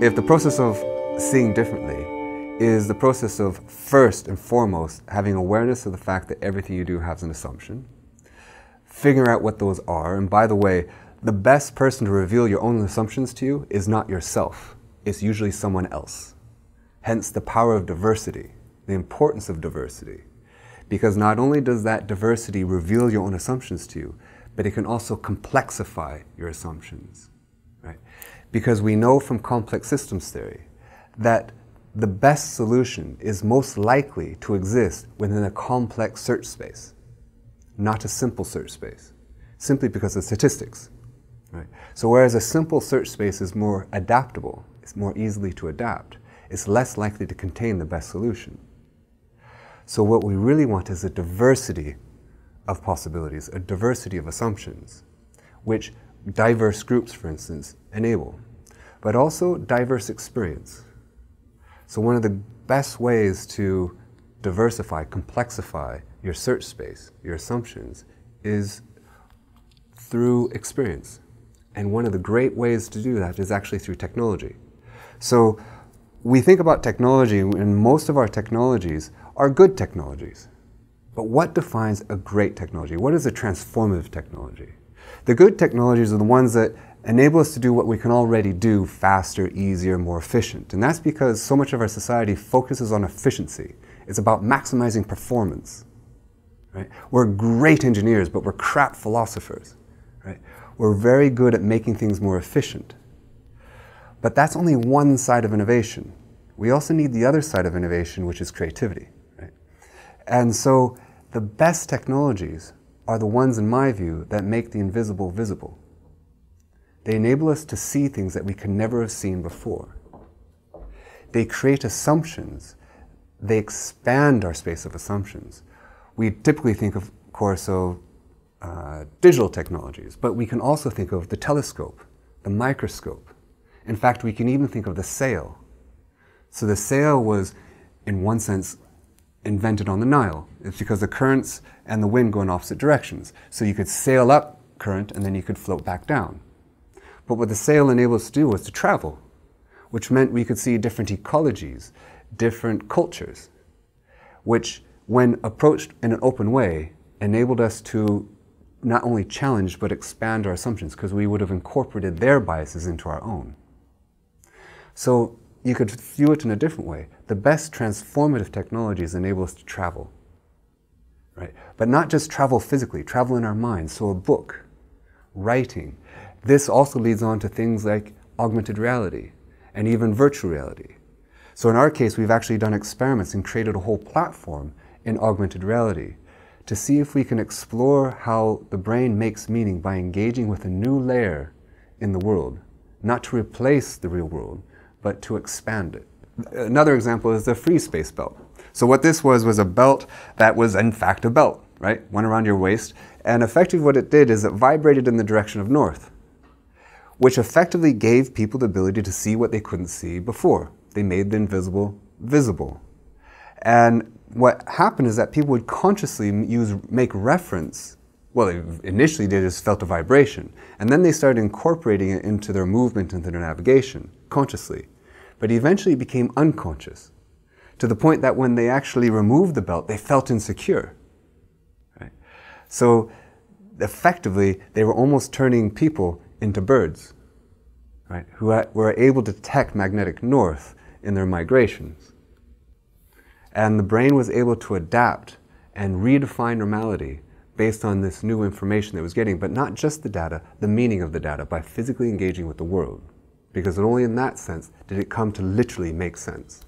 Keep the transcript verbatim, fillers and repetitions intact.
If the process of seeing differently is the process of first and foremost having awareness of the fact that everything you do has an assumption, figuring out what those are, and by the way, the best person to reveal your own assumptions to you is not yourself, it's usually someone else. Hence the power of diversity, the importance of diversity, because not only does that diversity reveal your own assumptions to you, but it can also complexify your assumptions, right? Because we know from complex systems theory that the best solution is most likely to exist within a complex search space, not a simple search space, simply because of statistics, right? So whereas a simple search space is more adaptable, it's more easily to adapt, it's less likely to contain the best solution. So what we really want is a diversity of possibilities, a diversity of assumptions, which diverse groups, for instance, enable, but also diverse experience. So one of the best ways to diversify, complexify your search space, your assumptions, is through experience. And one of the great ways to do that is actually through technology. So we think about technology, and most of our technologies are good technologies. But what defines a great technology? What is a transformative technology? The good technologies are the ones that enable us to do what we can already do faster, easier, more efficient. And that's because so much of our society focuses on efficiency. It's about maximizing performance, right? We're great engineers, but we're crap philosophers, right? We're very good at making things more efficient. But that's only one side of innovation. We also need the other side of innovation, which is creativity, right? And so the best technologies are the ones, in my view, that make the invisible visible. They enable us to see things that we could never have seen before. They create assumptions. They expand our space of assumptions. We typically think, of course, of uh, digital technologies, but we can also think of the telescope, the microscope. In fact, we can even think of the sail. So the sail was, in one sense, invented on the Nile. It's because the currents and the wind go in opposite directions. So you could sail up current and then you could float back down. But what the sail enabled us to do was to travel, which meant we could see different ecologies, different cultures, which, when approached in an open way, enabled us to not only challenge but expand our assumptions, because we would have incorporated their biases into our own. So you could view it in a different way. The best transformative technologies enable us to travel, right? But not just travel physically, travel in our minds. So a book, writing. This also leads on to things like augmented reality and even virtual reality. So in our case, we've actually done experiments and created a whole platform in augmented reality to see if we can explore how the brain makes meaning by engaging with a new layer in the world, not to replace the real world, but to expand it. Another example is the free space belt. So what this was was a belt that was in fact a belt, right? Went around your waist, and effectively what it did is it vibrated in the direction of north, which effectively gave people the ability to see what they couldn't see before. They made the invisible visible. And what happened is that people would consciously use, make reference, well, initially they just felt a vibration, and then they started incorporating it into their movement, into their navigation, consciously. But eventually it became unconscious, to the point that when they actually removed the belt, they felt insecure, right? So effectively, they were almost turning people into birds, right, who were able to detect magnetic north in their migrations. And the brain was able to adapt and redefine normality based on this new information that it was getting, but not just the data, the meaning of the data, by physically engaging with the world. Because only in that sense did it come to literally make sense.